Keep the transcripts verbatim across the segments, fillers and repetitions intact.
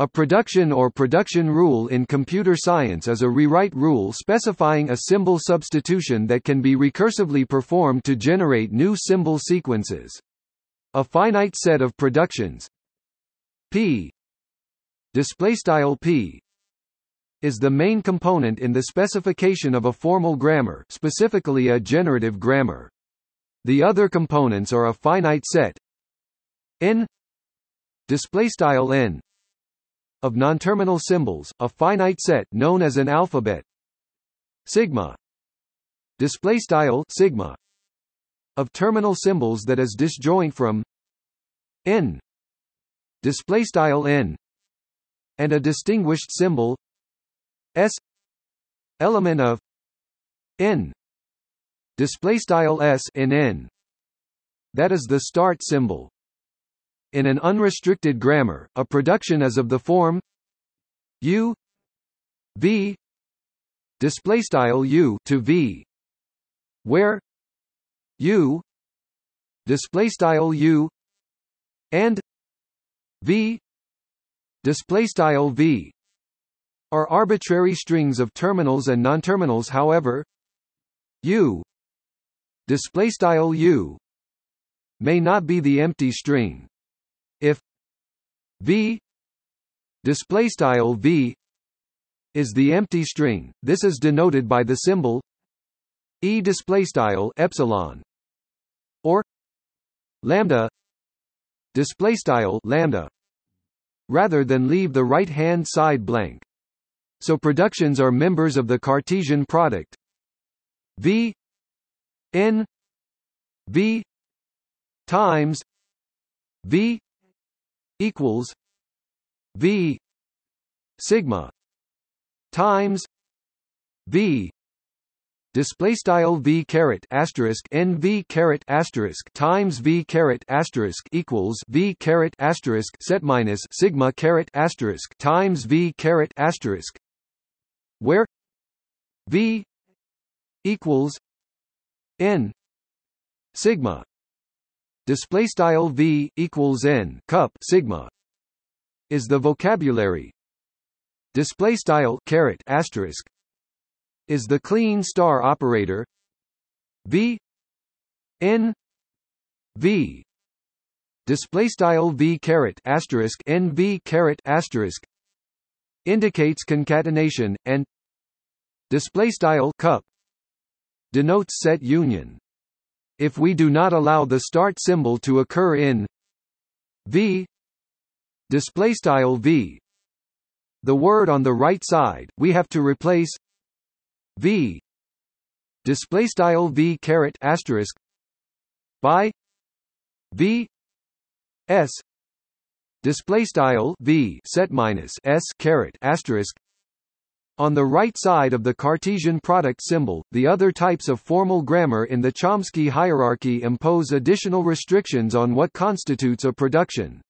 A production or production rule in computer science is a rewrite rule specifying a symbol substitution that can be recursively performed to generate new symbol sequences. A finite set of productions P P is the main component in the specification of a formal grammar, specifically a generative grammar. The other components are a finite set N N of nonterminal symbols, a finite set known as an alphabet. Sigma display style sigma of terminal symbols that is disjoint from n display style n and a distinguished symbol s element of n display style s in n that is the start symbol. In an unrestricted grammar, a production is of the form u v display style u to v, where u display style u and v display style v are arbitrary strings of terminals and nonterminals. However, u display style u may not be the empty string. If v display style v is the empty string, this is denoted by the symbol e display style epsilon or lambda display style lambda, rather than leave the right hand side blank. So productions are members of the Cartesian product v n v times v equals v sigma times v display style v caret asterisk n v caret asterisk times v caret asterisk equals v caret asterisk set minus sigma caret asterisk times v caret asterisk, where v equals n sigma display style v equals n cup sigma is the vocabulary, display style caret asterisk is the clean star operator, v n v display style v caret asterisk n v caret asterisk indicates concatenation, and display style cup denotes set union. If we do not allow the start symbol to occur in v display style v, the word on the right side, we have to replace v display style v caret asterisk by v s display style v set minus s caret asterisk. On the right side of the Cartesian product symbol, the other types of formal grammar in the Chomsky hierarchy impose additional restrictions on what constitutes a production.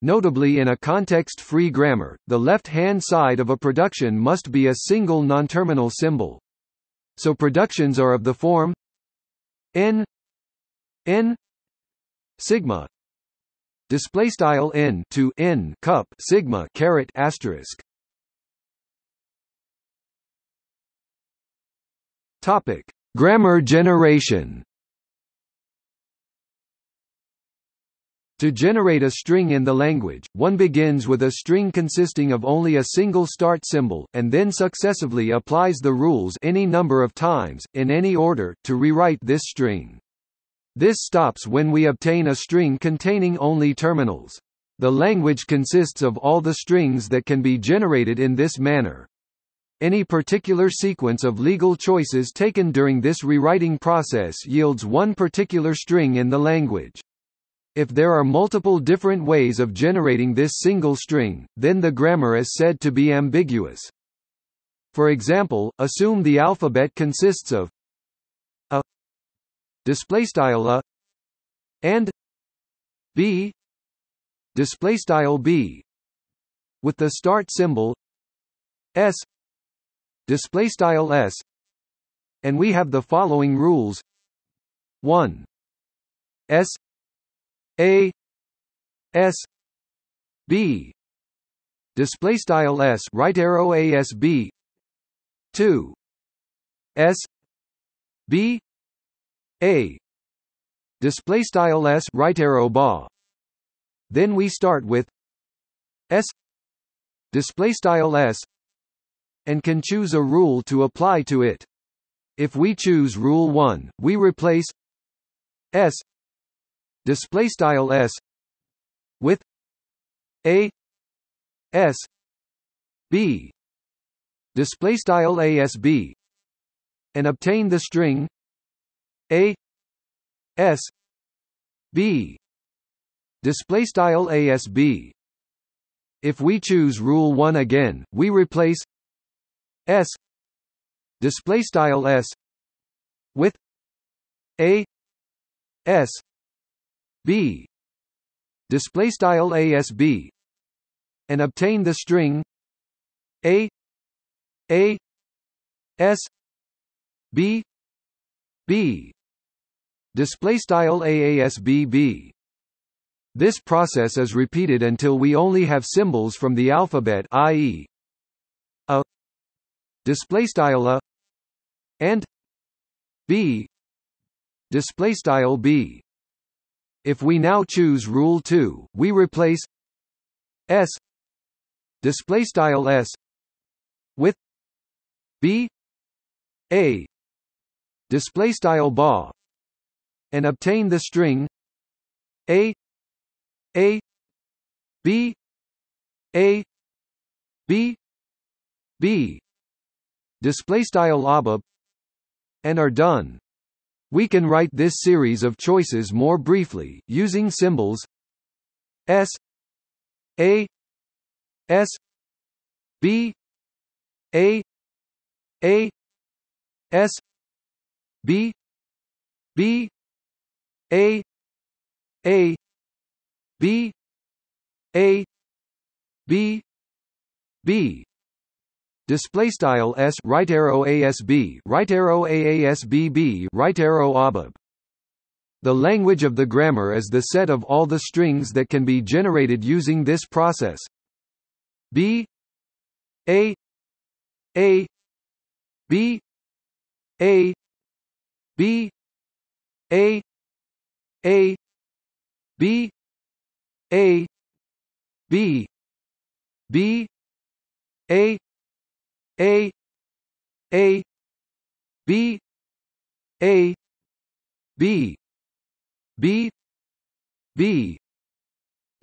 Notably, in a context-free grammar, the left-hand side of a production must be a single nonterminal symbol. So productions are of the form n n sigma display style n to n cup sigma caret asterisk. Topic: Grammar generation. To generate a string in the language, one begins with a string consisting of only a single start symbol, and then successively applies the rules any number of times, in any order, to rewrite this string. This stops when we obtain a string containing only terminals. The language consists of all the strings that can be generated in this manner. Any particular sequence of legal choices taken during this rewriting process yields one particular string in the language. If there are multiple different ways of generating this single string, then the grammar is said to be ambiguous. For example, assume the alphabet consists of a a and b b with the start symbol s display style s, and we have the following rules: one s a s b display style s right arrow asb two s b a display style s right arrow ba. Then we start with s display style s and can choose a rule to apply to it. If we choose rule one, we replace s display style s with a s b display style asb and obtain the string a s b display style asb. If we choose rule one again, we replace s display style s with a s b display style asb and obtain the string a a s b b display style aasbb. This process is repeated until we only have symbols from the alphabet, i e a display style a and b display style b. If we now choose rule two, we replace s display style s with b a display style ba and obtain the string a a b a b b display style abab and are done. We can write this series of choices more briefly using symbols s a s b a a s b b a a b a b b display style s right arrow asb right arrow aasbb right arrow abab. The language of the grammar is the set of all the strings that can be generated using this process. b a a b a b a a b a b b a a a b a b b b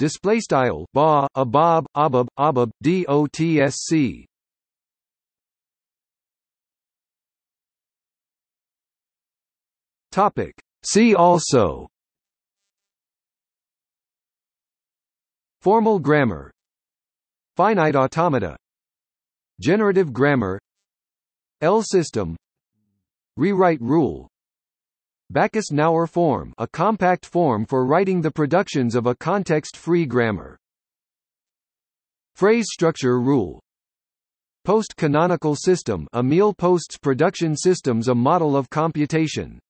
display style ba abab abab abab dotsc. Topic see also: formal grammar, finite automata, generative grammar, L-system, rewrite rule, Backus-Naur form, a compact form for writing the productions of a context-free grammar, phrase structure rule, post-canonical system, Emil Post's production systems, a model of computation.